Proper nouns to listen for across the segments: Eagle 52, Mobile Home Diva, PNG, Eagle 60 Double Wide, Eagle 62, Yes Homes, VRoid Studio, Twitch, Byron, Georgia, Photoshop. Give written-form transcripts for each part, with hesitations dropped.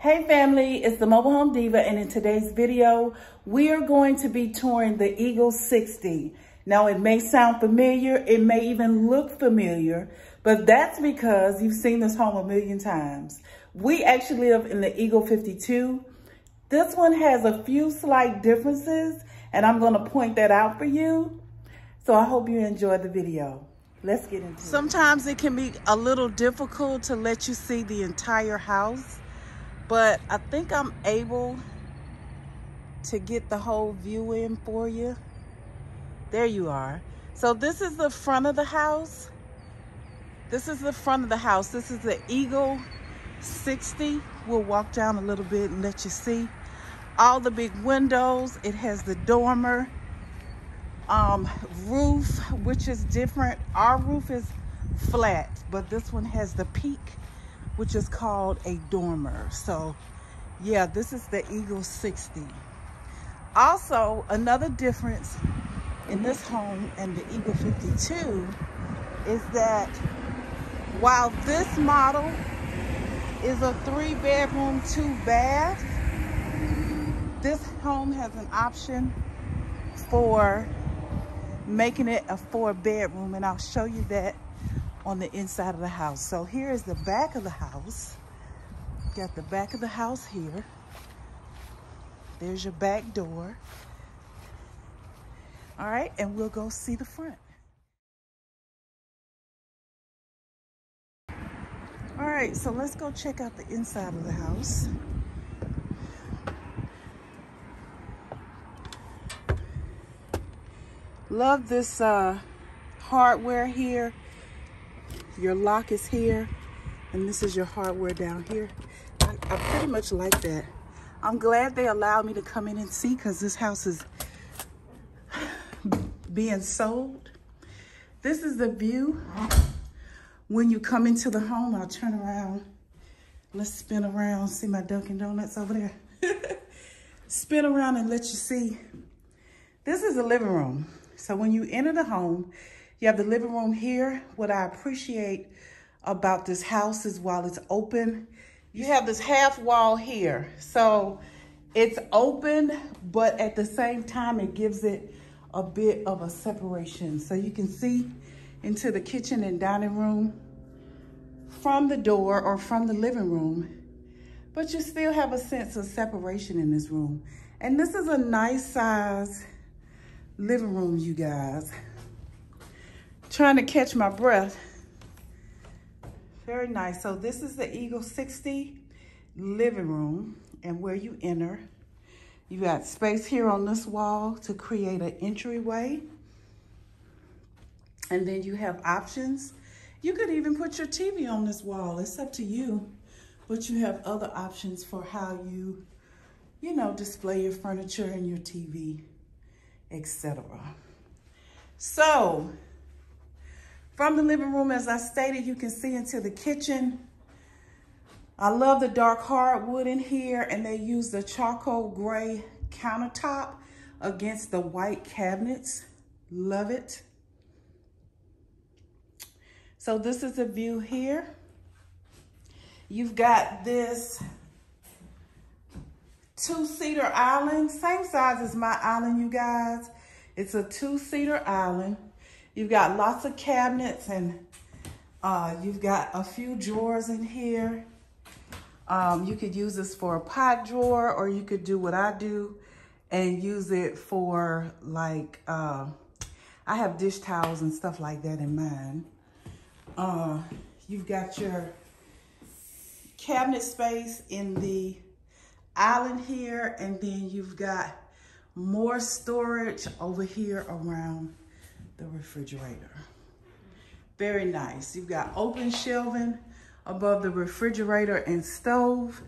Hey family, it's the Mobile Home Diva, and in today's video, we are going to be touring the Eagle 60. Now it may sound familiar, it may even look familiar, but that's because you've seen this home a million times. We actually live in the Eagle 52. This one has a few slight differences, and I'm gonna point that out for you. So I hope you enjoyed the video. Let's get into it. Sometimes it can be a little difficult to let you see the entire house, but I think I'm able to get the whole view in for you. There you are. So this is the front of the house. This is the front of the house. This is the Eagle 60. We'll walk down a little bit and let you see all the big windows. It has the dormer roof, which is different. Our roof is flat, but this one has the peak, which is called a dormer. So yeah, this is the Eagle 60. Also, another difference in this home and the Eagle 52 is that while this model is a 3-bedroom, 2-bath, this home has an option for making it a 4-bedroom, and I'll show you that on the inside of the house. So here is the back of the house. Got the back of the house here. There's your back door. All right, and we'll go see the front. All right, so let's go check out the inside of the house. Love this hardware here. Your lock is here, and this is your hardware down here. I pretty much like that. I'm glad they allowed me to come in and see, because this house is being sold. This is the view when you come into the home. I'll turn around. Let's spin around. See my Dunkin' Donuts over there. Spin around and let you see. This is the living room. So when you enter the home, you have the living room here. What I appreciate about this house is while it's open, you have this half wall here. So it's open, but at the same time, it gives it a bit of a separation. So you can see into the kitchen and dining room from the door or from the living room, but you still have a sense of separation in this room. And this is a nice size living room, you guys. Trying to catch my breath. Very nice. So this is the Eagle 60 living room, and where you enter, you got space here on this wall to create an entryway. And then you have options. You could even put your TV on this wall. It's up to you, but you have other options for how you know, display your furniture and your TV, etc. So, from the living room, as I stated, you can see into the kitchen. I love the dark hardwood in here, and they use the charcoal gray countertop against the white cabinets. Love it. So this is the view here. You've got this 2-seater island, same size as my island, you guys. It's a 2-seater island. You've got lots of cabinets, and you've got a few drawers in here. You could use this for a pot drawer, or you could do what I do and use it for, like, I have dish towels and stuff like that in mine. You've got your cabinet space in the island here, and then you've got more storage over here around the refrigerator. Very nice. You've got open shelving above the refrigerator and stove.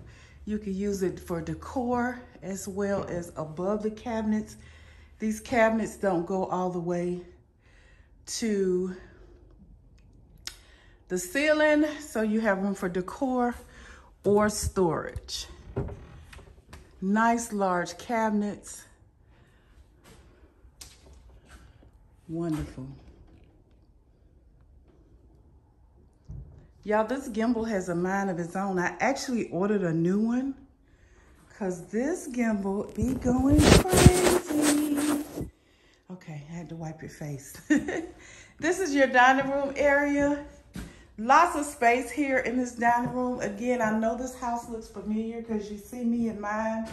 You can use it for decor as well as above the cabinets. These cabinets don't go all the way to the ceiling, so you have room for decor or storage. Nice large cabinets. Wonderful. Y'all, this gimbal has a mind of its own. I actually ordered a new one because this gimbal be going crazy. Okay, I had to wipe your face. This is your dining room area. Lots of space here in this dining room. Again, I know this house looks familiar because you see me in mine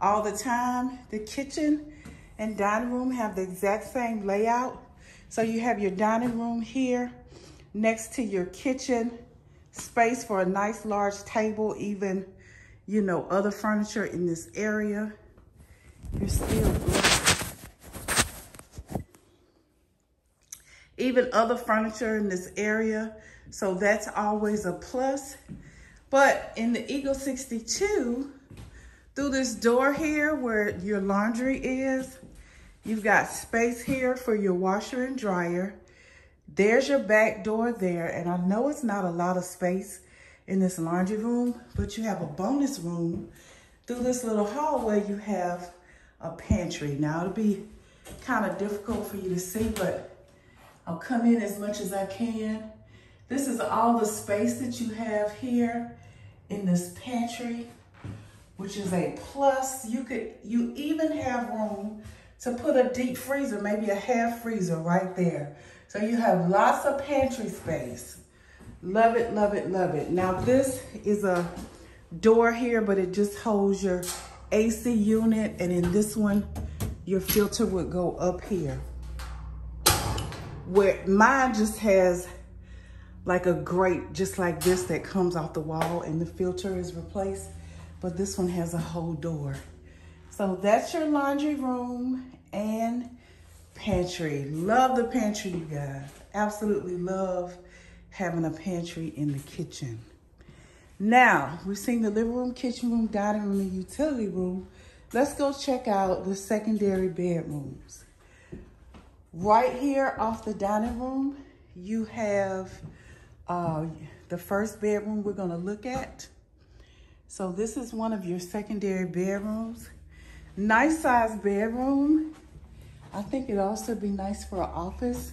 all the time. The kitchen and dining room have the exact same layout. So you have your dining room here next to your kitchen, space for a nice large table, even, you know, other furniture in this area. You're still good. Even other furniture in this area. So that's always a plus. But in the Eagle 62, through this door here where your laundry is, you've got space here for your washer and dryer. There's your back door there. And I know it's not a lot of space in this laundry room, but you have a bonus room. Through this little hallway, you have a pantry. Now it'll be kind of difficult for you to see, but I'll come in as much as I can. This is all the space that you have here in this pantry, which is a plus. You even have room to put a deep freezer, maybe a half freezer right there. So you have lots of pantry space. Love it, love it, love it. Now this is a door here, but it just holds your AC unit. And in this one, your filter would go up here. Where mine just has like a grate just like this that comes off the wall and the filter is replaced. But this one has a whole door. So that's your laundry room and pantry. Love the pantry, you guys. Absolutely love having a pantry in the kitchen. Now, we've seen the living room, kitchen room, dining room, and utility room. Let's go check out the secondary bedrooms. Right here off the dining room, you have the first bedroom we're gonna look at. So this is one of your secondary bedrooms. Nice size bedroom. I think it'd also be nice for an office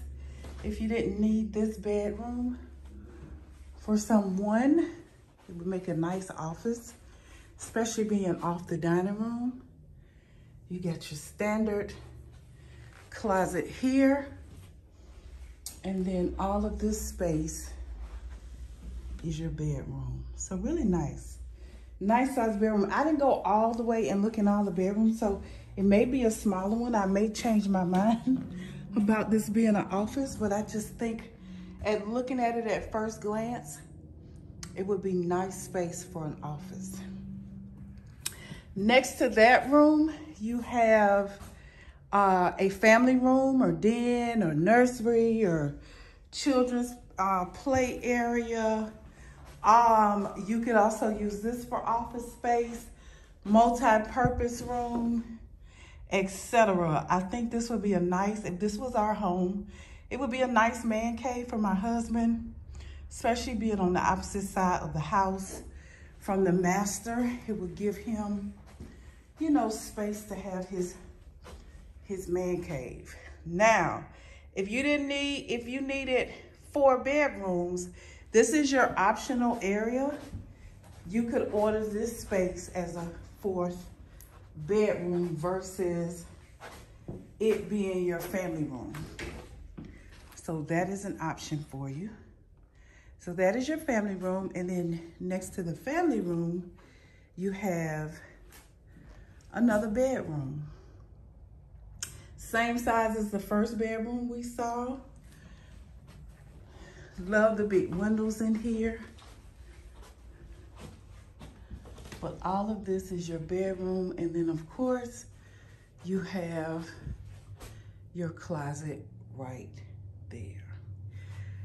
if you didn't need this bedroom. For someone, it would make a nice office, especially being off the dining room. You got your standard closet here. And then all of this space is your bedroom. So really nice. Nice size bedroom. I didn't go all the way and look in all the bedrooms, so it may be a smaller one. I may change my mind about this being an office, but I just think at looking at it at first glance, it would be nice space for an office. Next to that room, you have a family room or den or nursery or children's play area. You could also use this for office space, multi-purpose room, etc. I think this would be a nice, if this was our home, it would be a nice man cave for my husband, especially being on the opposite side of the house from the master. It would give him, you know, space to have his man cave. Now, if you needed 4 bedrooms, this is your optional area. You could order this space as a 4th bedroom versus it being your family room. So that is an option for you. So that is your family room. And then next to the family room, you have another bedroom. Same size as the first bedroom we saw. Love the big windows in here. But all of this is your bedroom. And then of course, you have your closet right there.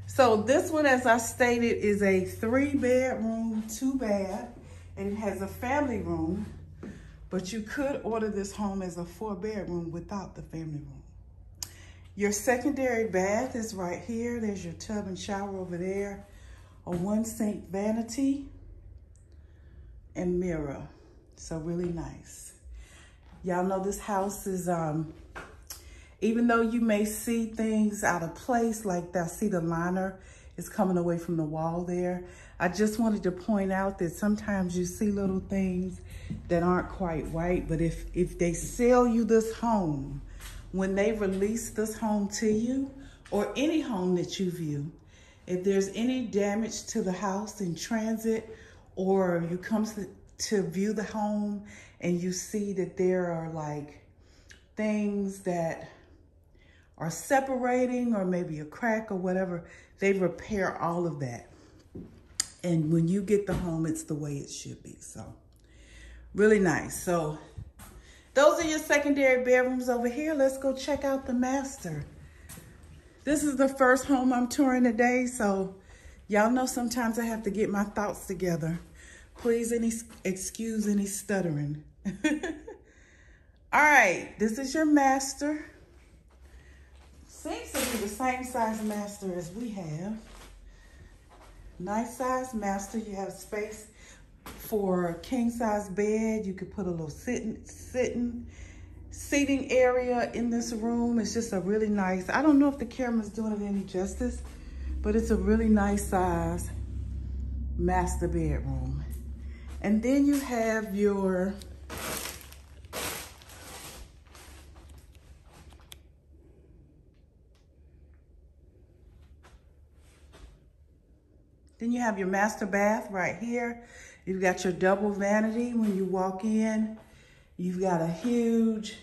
So this one, as I stated, is a 3-bedroom, 2-bath, and it has a family room, but you could order this home as a 4-bedroom without the family room. Your secondary bath is right here. There's your tub and shower over there. A 1-sink vanity and mirror. So really nice. Y'all know this house is, even though you may see things out of place, like I see the liner is coming away from the wall there. I just wanted to point out that sometimes you see little things that aren't quite right, but if they sell you this home, when they release this home to you, or any home that you view, if there's any damage to the house in transit, or you come to view the home and you see that there are like things that are separating or maybe a crack or whatever, they repair all of that. And when you get the home, it's the way it should be. So really nice. So those are your secondary bedrooms over here. Let's go check out the master. This is the first home I'm touring today, so y'all know sometimes I have to get my thoughts together. Please excuse any stuttering. All right, this is your master. Seems to be the same size master as we have. Nice size master. You have space for a king size bed. You could put a little seating area in this room. It's just a really nice, I don't know if the camera's doing it any justice, but it's a really nice size master bedroom. And then you have your master bath right here. You've got your double vanity. When you walk in, you've got a huge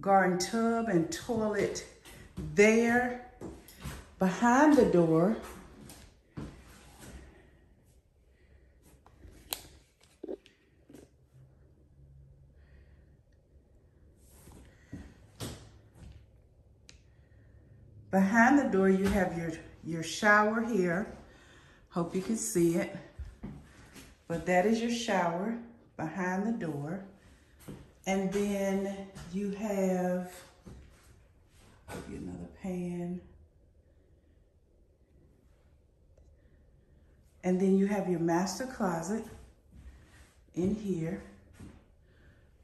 garden tub and toilet there. Behind the door, you have your shower here. Hope you can see it. But that is your shower behind the door. And then you have, I'll get another pan. And then you have your master closet in here.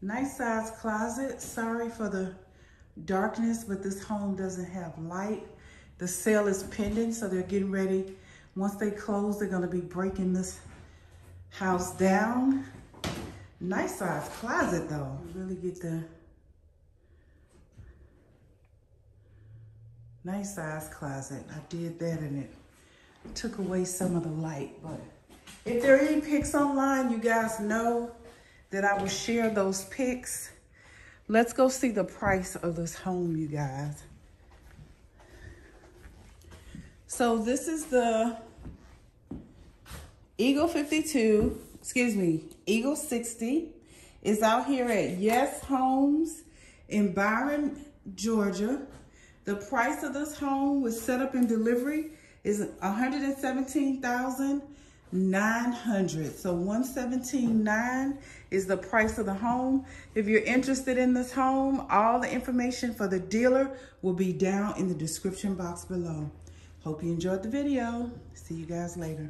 Nice size closet. Sorry for the darkness, but this home doesn't have light. The sale is pending, so they're getting ready. Once they close, they're gonna be breaking this house down. Nice size closet though. You really get the nice size closet. I did that and it took away some of the light, but if there are any pics online, you guys know that I will share those pics. Let's go see the price of this home, you guys. So this is the Eagle 52, excuse me, Eagle 60. It's out here at Yes Homes in Byron, Georgia. The price of this home with setup and delivery is $117,900. So $117,900 is the price of the home. If you're interested in this home, all the information for the dealer will be down in the description box below. Hope you enjoyed the video. See you guys later.